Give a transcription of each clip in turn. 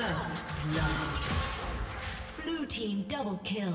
First blood. Blue team double kill.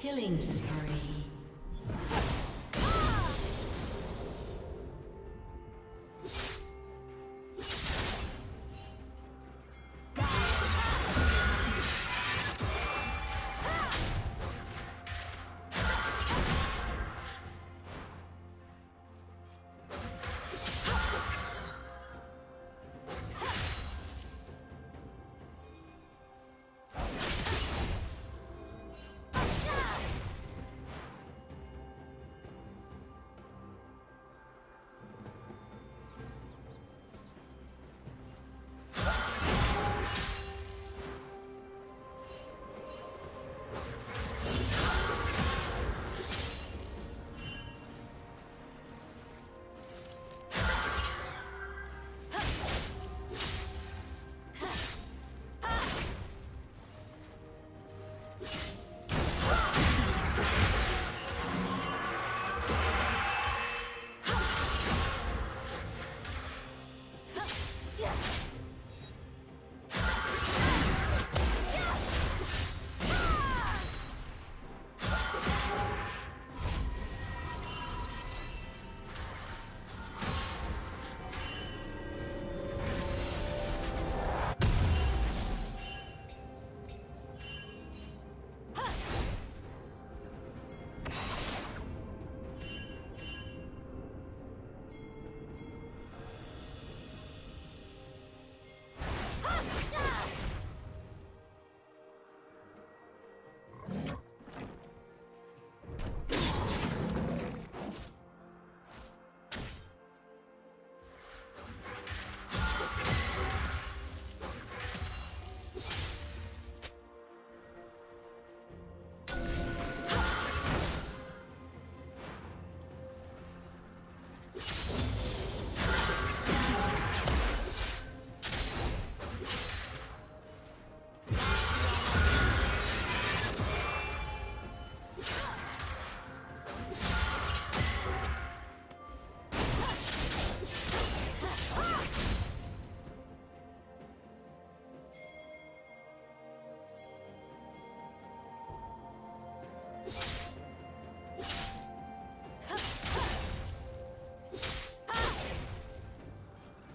Killing spree.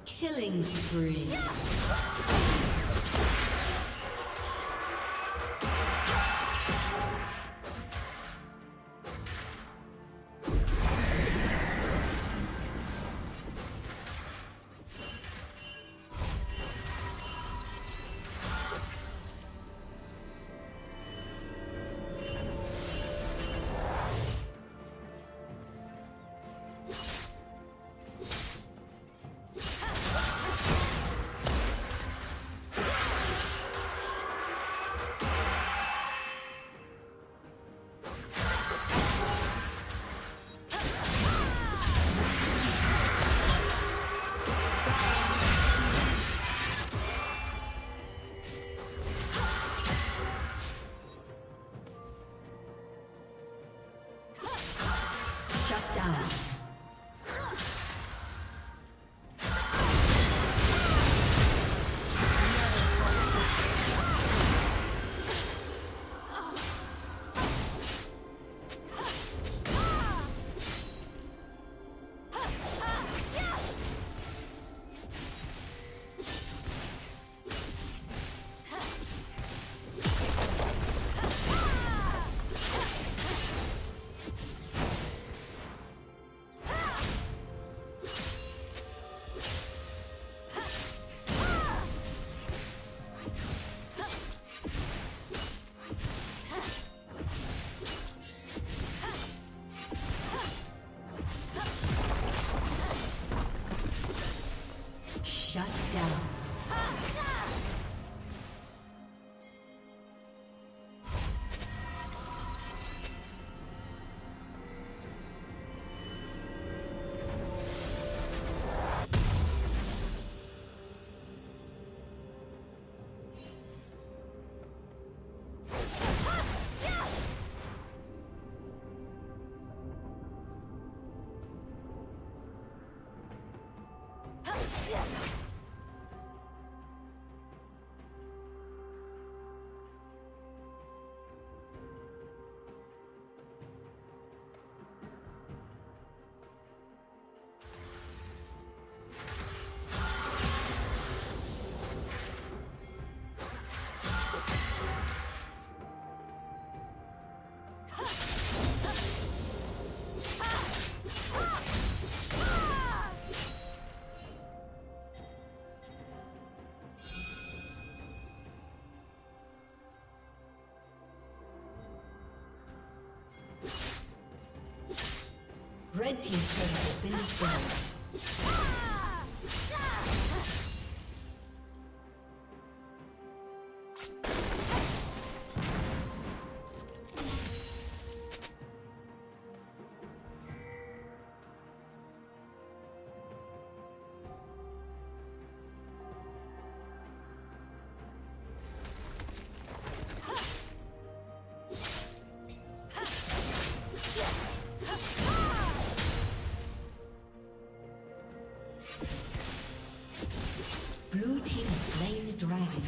Killing spree. Shut down. Red team's turret has been destroyed. Blue team slain the dragon.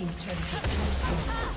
Team's turn to finish.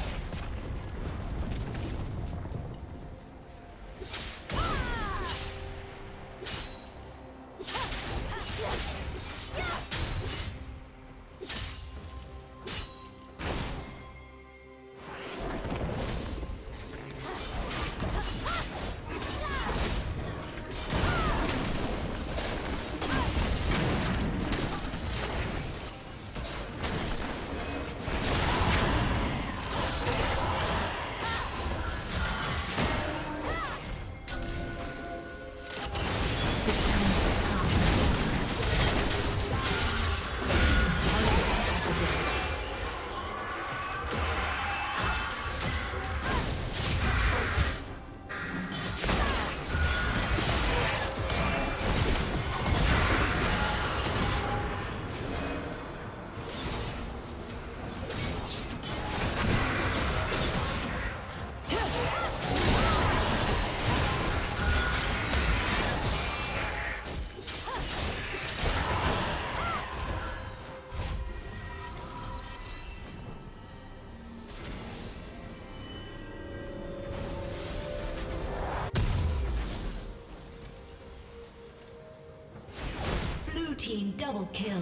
Double kill.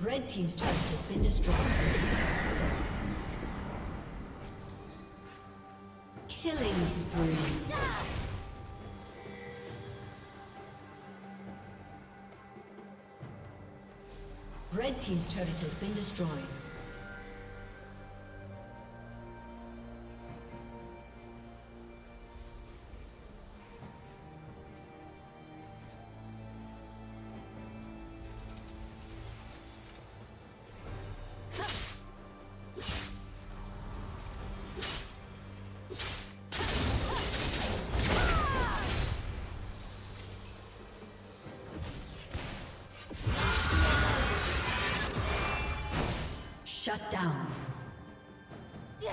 Red team's turret has been destroyed. Killing spree. Red team's turret has been destroyed. Shut down. Yeah.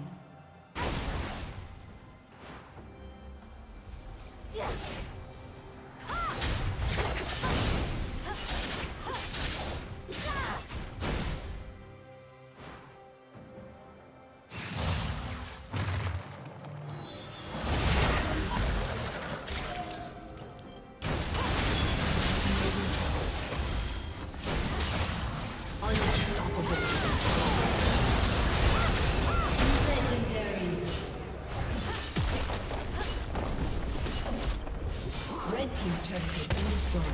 Team's turret has been destroyed.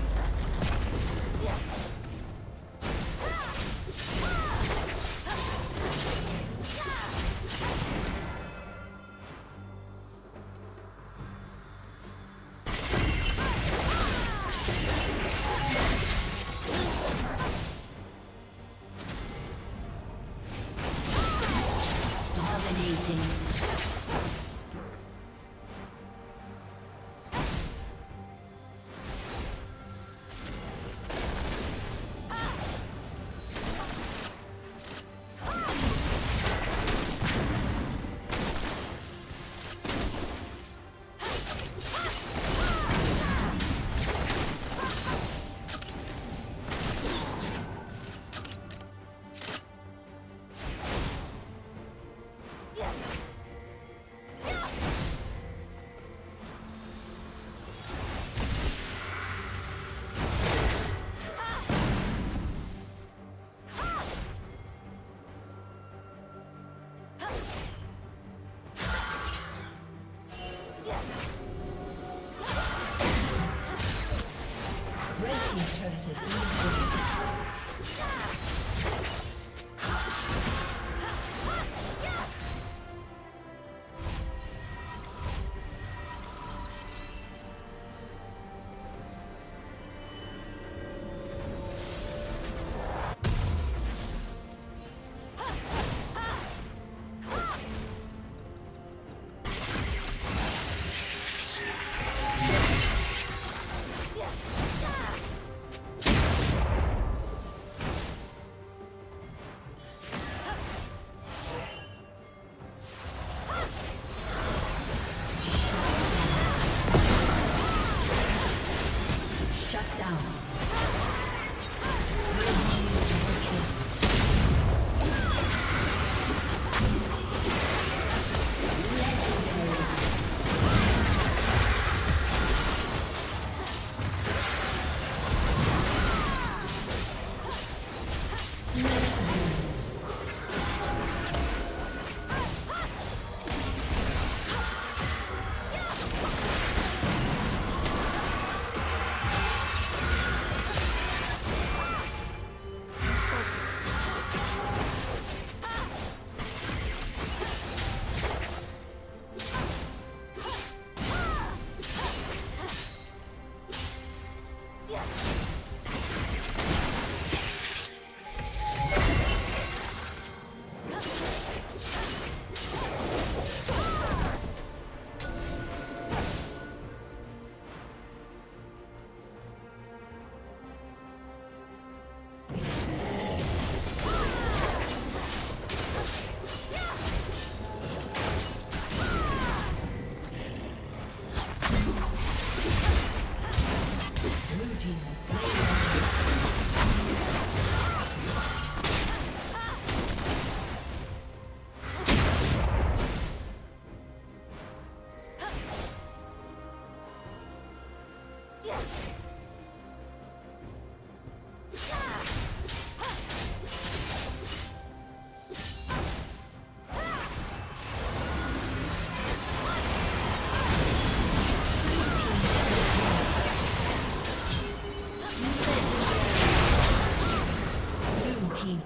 Dominating.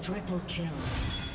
Triple kill.